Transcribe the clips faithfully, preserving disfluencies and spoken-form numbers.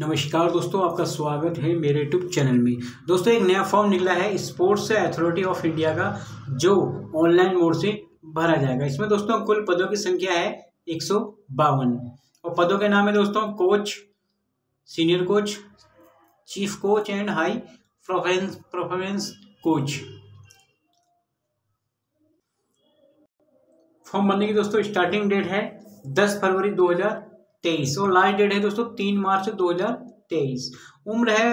नमस्कार दोस्तों, आपका स्वागत है मेरे यूट्यूब चैनल में। दोस्तों एक नया फॉर्म निकला है स्पोर्ट्स अथॉरिटी ऑफ इंडिया का, जो ऑनलाइन मोड से भरा जाएगा। इसमें दोस्तों कुल पदों की संख्या है एक सौ बावन और पदों के नाम है दोस्तों coach, senior coach, chief coach and high performance performance coach. Form भरने की दोस्तों स्टार्टिंग डेट है दस फरवरी दो हजार तेईस और लास्ट डेट है दोस्तों तीन मार्च दो हजार तेईस। उम्र है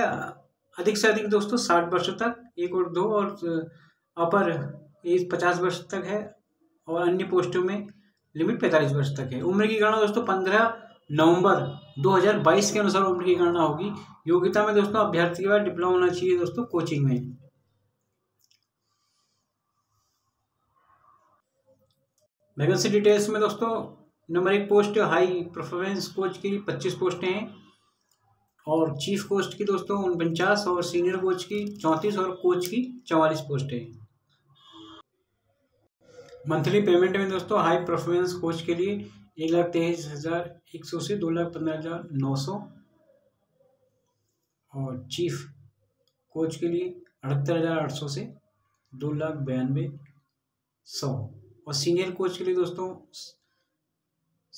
अधिक से अधिक दोस्तों साठ वर्ष तक, एक और दो, और अपर एज पचास वर्ष तक है और अन्य पोस्टों में लिमिट पैंतालीस वर्ष तक है। उम्र की गणना दोस्तों पंद्रह नवंबर दो हजार बाईस के अनुसार उम्र की गणना होगी। योग्यता में दोस्तों अभ्यर्थी के बाद डिप्लोमा होना चाहिए दोस्तों कोचिंग में। वैकेंसी डिटेल्स में दोस्तों नंबर एक पोस्ट हाई परफॉर्मेंस कोच की पच्चीस पोस्टें हैं और चीफ कोच की दोस्तों उनपचास और सीनियर कोच की चौंतीस और कोच की चवालीस पोस्टें हैं। मंथली पेमेंट में दोस्तों हाई परफॉर्मेंस कोच के लिए एक लाख तेईस हज़ार एक सौ से दो लाख पंद्रह हज़ार नौ सौ और चीफ कोच के लिए अठहत्तर हज़ार आठ सौ से दो लाख बयानवे सौ और सीनियर कोच के लिए दोस्तों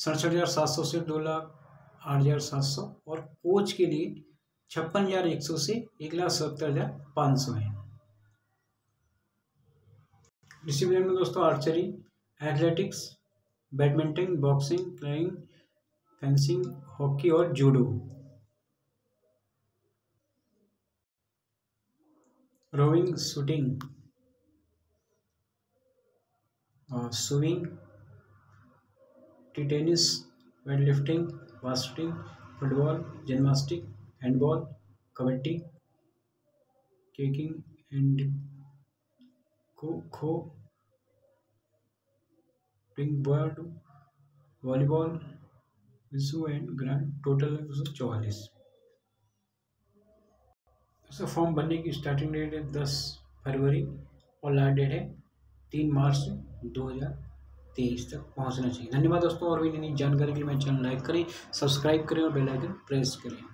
सड़सठ हज़ार सात सौ से दो लाख आठ हज़ार सात सौ और कोच के लिए छप्पन हज़ार एक सौ से एक लाख सत्तर हज़ार पाँच सौ है। डिसिप्लिन में दोस्तों archery, athletics, badminton, boxing, climbing, fencing, hockey और जूडो। रोइंग, शूटिंग और swimming, T tennis, weight lifting, बास्केटिंग, football, gymnastic, handball, kabaddi, kayaking and kho kho, ping board, volleyball, wushu and grand. Total है दो सौ चौवालीस। उसका फॉर्म भरने की स्टार्टिंग डेट है दस फरवरी और लास्ट डेट है तीन मार्च दो हजार तेईस तक पहुंचना चाहिए। धन्यवाद दोस्तों, और भी नई जानकारी के लिए मेरे चैनल लाइक करें, सब्सक्राइब करें और बेल आइकन प्रेस करें।